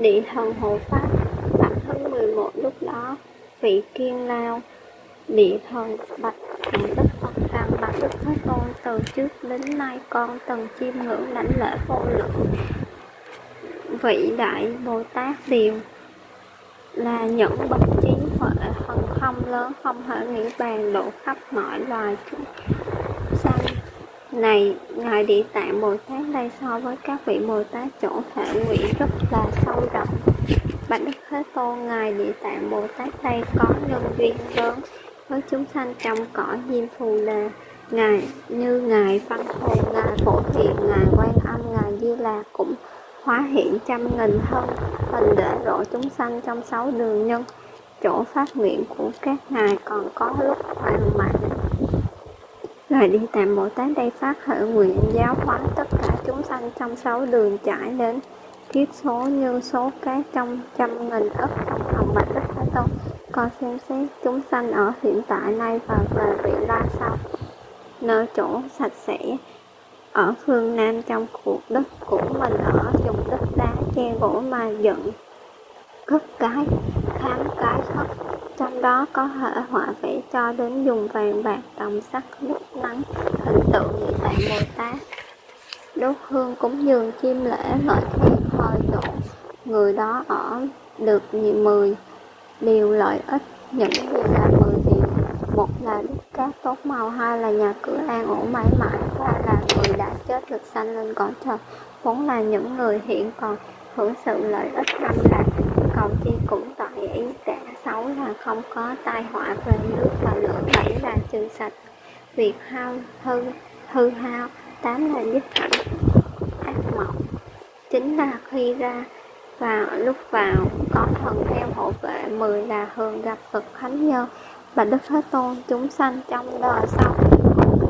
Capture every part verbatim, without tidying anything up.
Địa thần hộ pháp Bạch Hưng mười một lúc đó, vị Kiên Lao, địa thần bạch Thiện Đức Phật rằng: Bạch Đức Thế Tôn, từ trước đến nay con từng chiêm ngưỡng lãnh lễ vô lượng vị đại Bồ Tát, đều là những bậc trí huệ phần không lớn, không thể nghĩ bàn, độ khắp mọi loài chúng sanh. Này ngài Địa Tạng Bồ Tát, đây so với các vị Bồ Tát chỗ thể nguyện rất là sâu rộng. Bạch Đức Thế Tôn, ngài Địa Tạng Bồ Tát đây có nhân duyên lớn với chúng sanh trong cõi Diêm Phù Đà, ngài như ngài Văn Thù, ngài Phổ Hiền, ngài Quán Âm, ngài Di Lặc cũng hóa hiện trăm nghìn thân hình để độ chúng sanh trong sáu đường nhân. Chỗ phát nguyện của các ngài còn có lúc hoàn mãn. Ngài Địa Tạng Bồ Tát đây phát khởi nguyện giáo hóa tất cả chúng sanh trong sáu đường trải đến kiếp số như số cá trong trăm nghìn ức trong hồng. Bạch Đức Thế Tôn, con xem xét chúng sanh ở hiện tại nay và về vị lai sau, nơi chỗ sạch sẽ ở phương Nam trong cuộc đất của mình, ở dùng đất đá che gỗ mà dựng cất cái khám cái thất, trong đó có thể họa vẽ cho đến dùng vàng bạc đồng sắt đúc nắng hình tượng Địa Tạng Bồ Tát, đốt hương cúng dường chiêm lễ ngợi khen hồi độ người đó ở được mười điều lợi ích. Những điều là mười điều: một là đất cát tốt màu, hai là nhà cửa an ổn mãi mãi, ba là người đã chết được sanh lên cõi trời, bốn là những người hiện còn hưởng sự lợi ích, năm là cầu chi cũng tội ý cả, sáu là không có tai họa về nước và lửa, bảy là trừ sạch việc hao hư hư hao, tám là giúp cảnh ác mộng, chín là khi ra và lúc vào có thần theo hộ vệ, mười là thường gặp Phật Thánh Nhân. Và Đức Thế Tôn, chúng sanh trong đời sau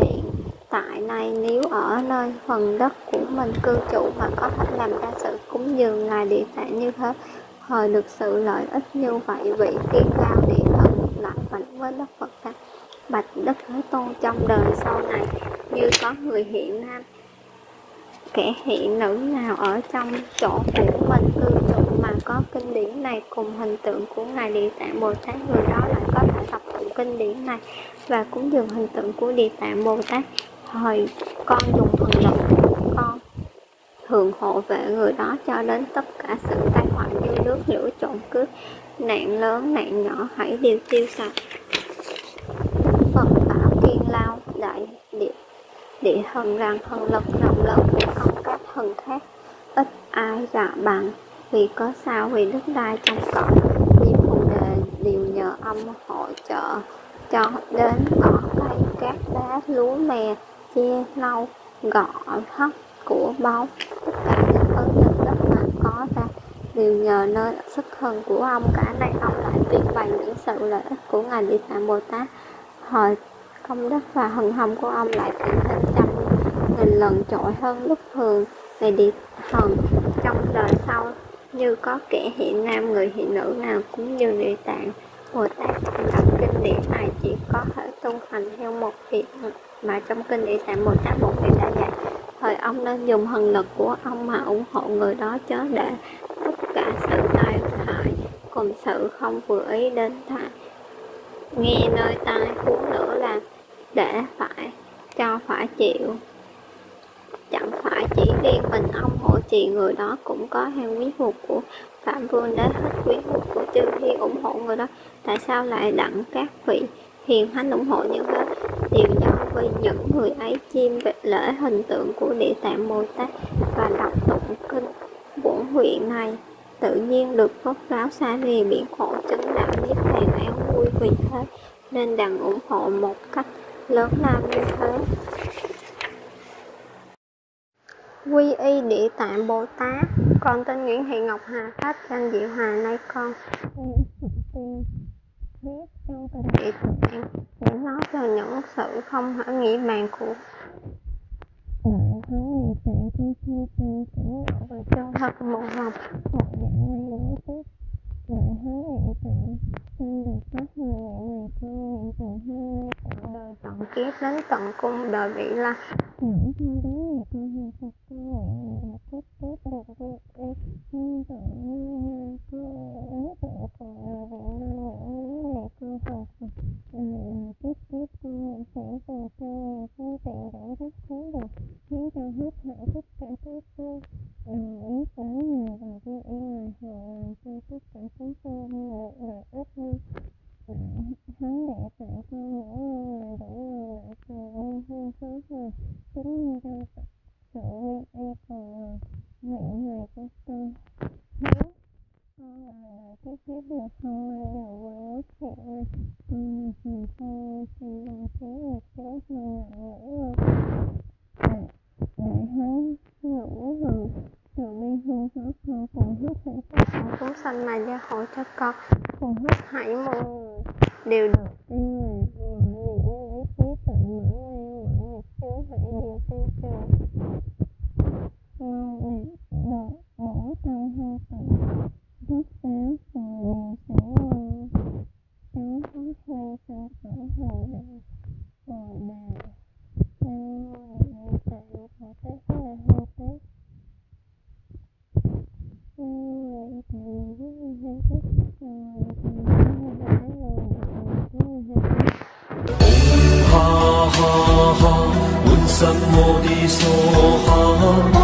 hiện tại này nếu ở nơi phần đất của mình cư trụ mà có thể làm ra sự cúng dường ngài Địa Tạng như thế, hồi được sự lợi ích như vậy, vị Kiên Lao địa thần lại vĩnh với Đức Phật rằng: Bạch Đức Thế Tôn, trong đời sau này như có người hiện nam kẻ hiện nữ nào ở trong chỗ của mình cư trụ mà có kinh điển này cùng hình tượng của ngài Địa Tạng Bồ Tát, người đó lại có thể đọc tụng kinh điển này và cúng dường hình tượng của Địa Tạng Bồ Tát. Hồi con dùng thần lực của con thường hộ vệ người đó cho đến tất cả sự tai họa như nước lửa trộm cướp, nạn lớn nạn nhỏ hãy đều tiêu sạch. Phật bảo Kiên Lao đại địa địa thần rằng: Thần lực rộng lớn của ông các thần khác ít ai dạ bằng, vì có sao vì đất đai trong cõi Diêm Phù Đề đều nhờ ông hỗ trợ cho đến cỏ cây cát đá lúa mè che nâu gọ thóc của báu, tất cả những ơn nhân đất mà có ra đều nhờ nơi sức thần của ông. Cả này ông lại tuyên bày những sự lợi ích của ngài Địa Tạng Bồ Tát, hồi công đức và hằng hồng của ông lại càng thêm trăm nghìn lần trội hơn lúc thường. Ngài Địa Thần, trong đời sau như có kẻ hiện nam người hiện nữ nào cũng như Địa Tạng Bồ Tát đọc kinh điển này chỉ có thể tuân hành theo một việc mà trong kinh Địa Tạng Bồ Tát Bổn Nguyện đã dạy. Thời ông nên dùng thần lực của ông mà ủng hộ người đó, chớ để tất cả sự tai hại cùng sự không vừa ý đến tai nghe nơi tai, huống nữa là để phải cho phải chịu, chẳng phải chỉ riêng mình ông hộ trì người đó, cũng có hàng quý thuộc của Phạm Vương đến hết quý thuộc của chư thiên ủng hộ người đó. Tại sao lại đặng các vị hiền thánh ủng hộ như thế? Điều do vì những người ấy chiêm lễ hình tượng của Địa Tạng Bồ Tát và đọc tụng kinh Bổn Nguyện này, tự nhiên được phước báo xa rìa biển khổ, chứng đạo niết bàn an vui. Vì thế nên đặng ủng hộ một cách lớn lao như thế. Quy y Địa Tạng Bồ Tát. Con tên Nguyễn Thị Ngọc Hà, pháp danh Diệu Hà, nay con viết trong từng địa tạng để nói về những sự không thể nghĩ bàn của đại thánh Địa Tạng khi chia tay cảnh ngộ và chân thật màu hồng một dạng nguyên lý tiếp. Đại thánh Địa Tạng xin được phát nguyện nguyện nguyện từ hôm nay tận đời tận kiếp đến tận cung đời vị lai. Những thông báo này con hoàn thành nguyện nguyện tiếp tiếp được việc y tương tự như của chúng tôi người là ít hơn. Hắn đệ tại sao những người mà đủ người lại thường nguyên hơn số người chính như trong sự nguyên y còn nguyện người của tôi. Nếu con là người tiếp tiếp được không ai đều quên ước thiện ơi, con là thường sau khi làm thế được thế thường ngại ngữ ơi. Đại hắn ngữ hừ sự bi thương xót con cùng hết thảy tất cả chúng sanh mà gia hộ cho con, cùng hết thảy mọi người đều được yêu mình, mọi người yêu lý trí tự mở lên, mọi người chứa hãy điều tiêu trời mong được đợi bổ tâm hư tận rất táo rồi đều sáng lên cháu thoát lên trong cõi hồi đạo hồi đạo Nam Mô Địa Tạng Bồ Tát Bổn Nguyện. Nam mô Địa Tạng Bồ Tát Bổn Nguyện. Om ha ha ha, Bổn Sắc Mô Ni So Ha.